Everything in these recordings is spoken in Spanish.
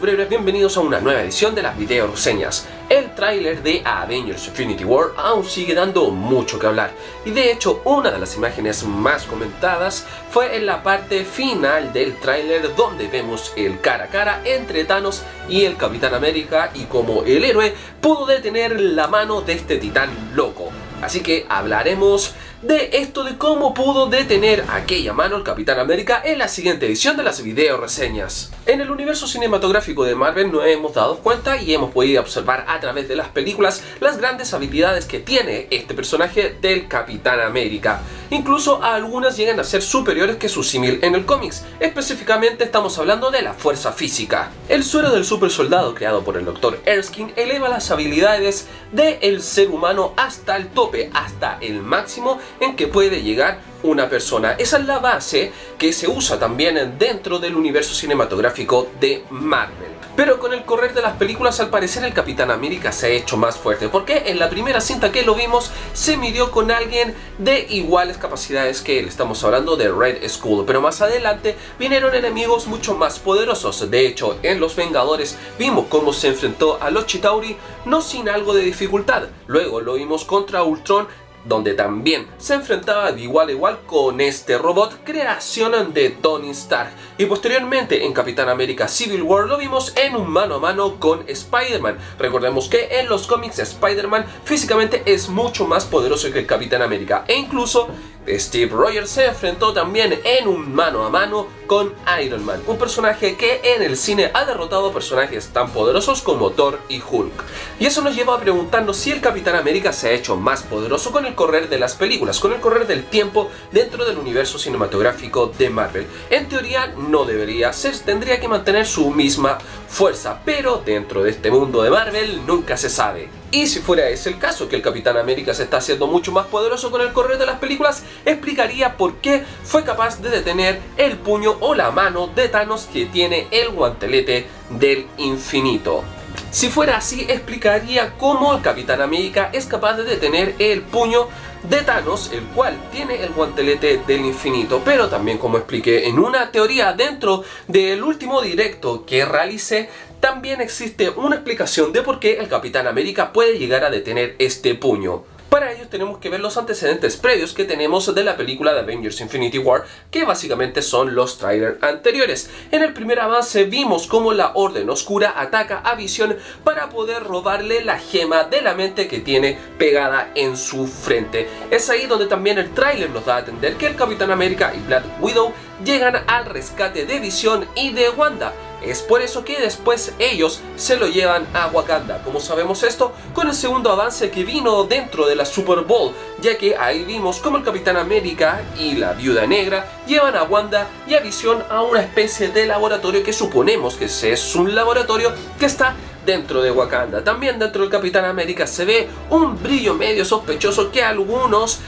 superhéroes, bienvenidos a una nueva edición de las video reseñas. El tráiler de Avengers Infinity War aún sigue dando mucho que hablar, y de hecho una de las imágenes más comentadas fue en la parte final del tráiler, donde vemos el cara a cara entre Thanos y el Capitán América y cómo el héroe pudo detener la mano de este titán loco. Así que hablaremos de esto, de cómo pudo detener aquella mano el Capitán América, en la siguiente edición de las video reseñas. En el universo cinematográfico de Marvel nos hemos dado cuenta y hemos podido observar a través de las películas las grandes habilidades que tiene este personaje del Capitán América. Incluso algunas llegan a ser superiores que su símil en el cómics. Específicamente estamos hablando de la fuerza física. El suero del super soldado creado por el Dr. Erskine eleva las habilidades del ser humano hasta el tope, hasta el máximo en que puede llegar una persona. Esa es la base que se usa también dentro del universo cinematográfico de Marvel. Pero con el correr de las películas, al parecer el Capitán América se ha hecho más fuerte, porque en la primera cinta que lo vimos se midió con alguien de iguales capacidades que él. Estamos hablando de Red Skull, pero más adelante vinieron enemigos mucho más poderosos. De hecho, en Los Vengadores vimos cómo se enfrentó a los Chitauri, no sin algo de dificultad. Luego lo vimos contra Ultron, donde también se enfrentaba de igual a igual con este robot creación de Tony Stark. Y posteriormente en Capitán América Civil War lo vimos en un mano a mano con Spider-Man. Recordemos que en los cómics Spider-Man físicamente es mucho más poderoso que el Capitán América, e incluso Steve Rogers se enfrentó también en un mano a mano con Iron Man, un personaje que en el cine ha derrotado personajes tan poderosos como Thor y Hulk. Y eso nos lleva a preguntarnos si el Capitán América se ha hecho más poderoso con el correr de las películas, con el correr del tiempo dentro del universo cinematográfico de Marvel. En teoría no debería ser, tendría que mantener su misma fuerza, pero dentro de este mundo de Marvel nunca se sabe. Y si fuera ese el caso, que el Capitán América se está haciendo mucho más poderoso con el correr de las películas, explicaría por qué fue capaz de detener el puño o la mano de Thanos, que tiene el guantelete del infinito. Si fuera así, explicaría cómo el Capitán América es capaz de detener el puño de Thanos, el cual tiene el guantelete del infinito. Pero también, como expliqué en una teoría dentro del último directo que realicé, también existe una explicación de por qué el Capitán América puede llegar a detener este puño. Para ello tenemos que ver los antecedentes previos que tenemos de la película de Avengers Infinity War, que básicamente son los trailers anteriores. En el primer avance vimos cómo la Orden Oscura ataca a Vision para poder robarle la gema de la mente que tiene pegada en su frente. Es ahí donde también el tráiler nos da a entender que el Capitán América y Black Widow llegan al rescate de Vision y de Wanda. Es por eso que después ellos se lo llevan a Wakanda. ¿Cómo sabemos esto? Con el segundo avance que vino dentro de la Super Bowl, ya que ahí vimos como el Capitán América y la Viuda Negra llevan a Wanda y a Vision a una especie de laboratorio que suponemos que es un laboratorio que está dentro de Wakanda. También dentro del Capitán América se ve un brillo medio sospechoso que algunos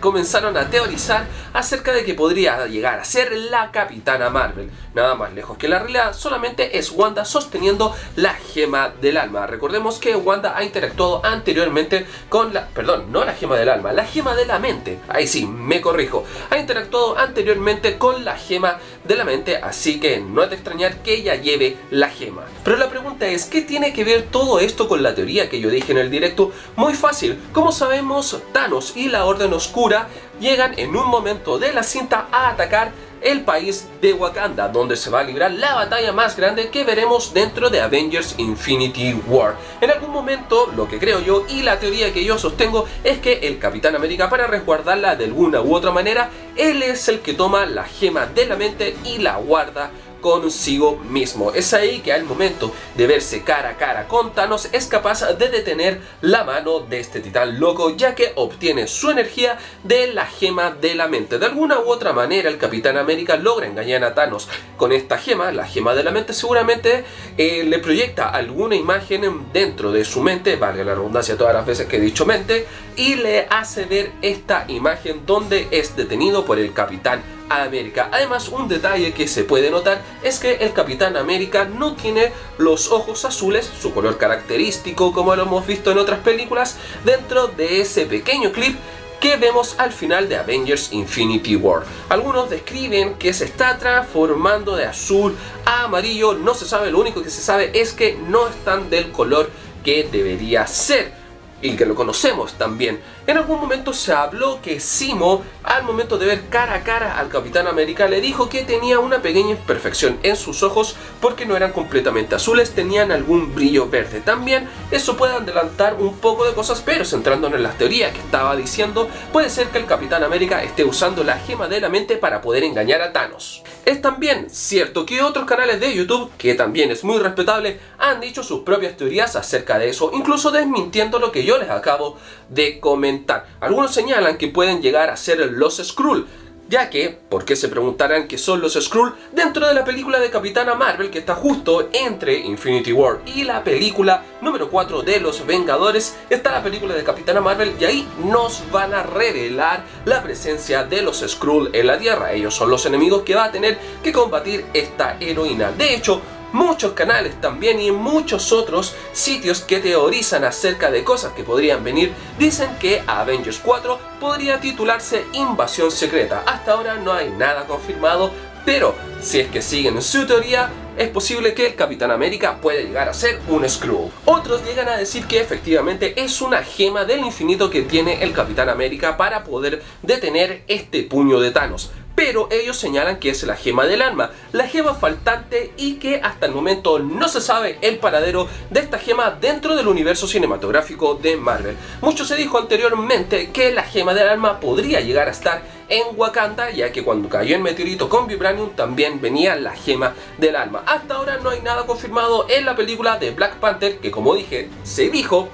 comenzaron a teorizar acerca de que podría llegar a ser la Capitana Marvel. Nada más lejos que la realidad, solamente es Wanda sosteniendo la gema del alma. Recordemos que Wanda ha interactuado anteriormente con la... Perdón, no la gema del alma, la gema de la mente. Ahí sí, me corrijo. Ha interactuado anteriormente con la gema de la mente, así que no es de extrañar que ella lleve la gema. Pero la pregunta es, ¿qué tiene que ver todo esto con la teoría que yo dije en el directo? Muy fácil. Como sabemos, Thanos y la Orden Oscura llegan en un momento de la cinta a atacar el país de Wakanda, donde se va a librar la batalla más grande que veremos dentro de Avengers Infinity War. En algún momento, lo que creo yo y la teoría que yo sostengo es que el Capitán América, para resguardarla de alguna u otra manera, él es el que toma la gema de la mente y la guarda consigo mismo. Es ahí que al momento de verse cara a cara con Thanos es capaz de detener la mano de este titán loco, ya que obtiene su energía de la gema de la mente. De alguna u otra manera el Capitán América logra engañar a Thanos con esta gema. La gema de la mente seguramente le proyecta alguna imagen dentro de su mente, valga la redundancia todas las veces que he dicho mente, y le hace ver esta imagen donde es detenido por el Capitán América. Además, un detalle que se puede notar es que el Capitán América no tiene los ojos azules, su color característico como lo hemos visto en otras películas. Dentro de ese pequeño clip que vemos al final de Avengers Infinity War. Algunos describen que se está transformando de azul a amarillo, no se sabe, lo único que se sabe es que no están del color que debería ser y que lo conocemos también. En algún momento se habló que Simo, al momento de ver cara a cara al Capitán América, le dijo que tenía una pequeña imperfección en sus ojos porque no eran completamente azules, tenían algún brillo verde. También eso puede adelantar un poco de cosas, pero centrándonos en las teorías que estaba diciendo, puede ser que el Capitán América esté usando la gema de la mente para poder engañar a Thanos. Es también cierto que otros canales de YouTube, que también es muy respetable, han dicho sus propias teorías acerca de eso, incluso desmintiendo lo que yo les acabo de comentar. Algunos señalan que pueden llegar a ser los Skrull, ya que, ¿por qué se preguntarán qué son los Skrull? Dentro de la película de Capitana Marvel, que está justo entre Infinity War y la película número 4 de los Vengadores, está la película de Capitana Marvel y ahí nos van a revelar la presencia de los Skrull en la Tierra. Ellos son los enemigos que va a tener que combatir esta heroína. De hecho, muchos canales también y muchos otros sitios que teorizan acerca de cosas que podrían venir dicen que Avengers 4 podría titularse Invasión Secreta. Hasta ahora no hay nada confirmado, pero si es que siguen su teoría, es posible que el Capitán América pueda llegar a ser un Skrull. Otros llegan a decir que efectivamente es una gema del infinito que tiene el Capitán América para poder detener este puño de Thanos, pero ellos señalan que es la gema del alma, la gema faltante, y que hasta el momento no se sabe el paradero de esta gema dentro del universo cinematográfico de Marvel. Mucho se dijo anteriormente que la gema del alma podría llegar a estar en Wakanda, ya que cuando cayó el meteorito con Vibranium también venía la gema del alma. Hasta ahora no hay nada confirmado en la película de Black Panther, que como dije, se dijo,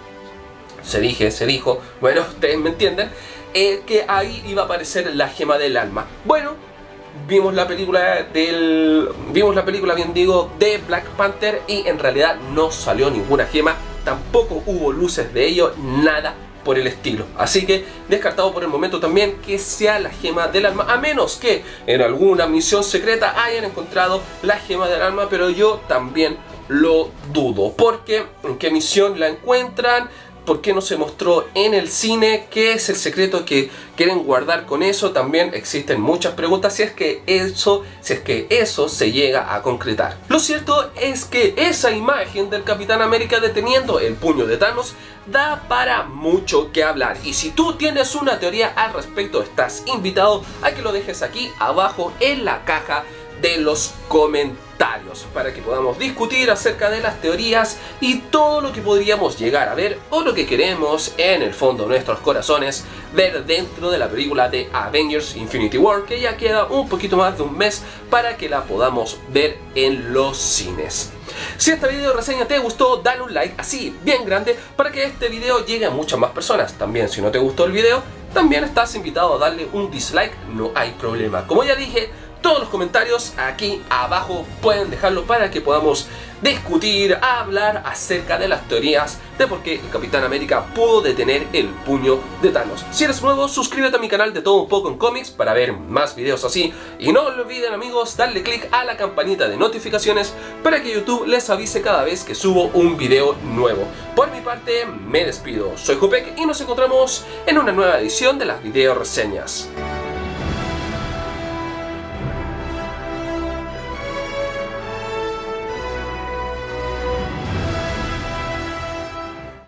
bueno, ustedes me entienden, que ahí iba a aparecer la gema del alma. Bueno, vimos la película de Black Panther y en realidad no salió ninguna gema, tampoco hubo luces de ello, nada por el estilo. Así que descartado por el momento también que sea la gema del alma, a menos que en alguna misión secreta hayan encontrado la gema del alma, pero yo también lo dudo, porque ¿en qué misión la encuentran? ¿Por qué no se mostró en el cine? ¿Qué es el secreto que quieren guardar con eso? También existen muchas preguntas si es que eso se llega a concretar. Lo cierto es que esa imagen del Capitán América deteniendo el puño de Thanos da para mucho que hablar, y si tú tienes una teoría al respecto, estás invitado a que lo dejes aquí abajo en la caja de los comentarios para que podamos discutir acerca de las teorías y todo lo que podríamos llegar a ver o lo que queremos en el fondo de nuestros corazones ver dentro de la película de Avengers Infinity War, que ya queda un poquito más de un mes para que la podamos ver en los cines. Si este video reseña te gustó, dale un like así bien grande para que este video llegue a muchas más personas. También si no te gustó el video, también estás invitado a darle un dislike, no hay problema. Como ya dije, todos los comentarios aquí abajo pueden dejarlo para que podamos discutir, hablar acerca de las teorías de por qué el Capitán América pudo detener el puño de Thanos. Si eres nuevo, suscríbete a mi canal de Todo Un Poco en Cómics para ver más videos así. Y no olviden, amigos, darle click a la campanita de notificaciones para que YouTube les avise cada vez que subo un video nuevo. Por mi parte, me despido. Soy Jopek y nos encontramos en una nueva edición de las video reseñas.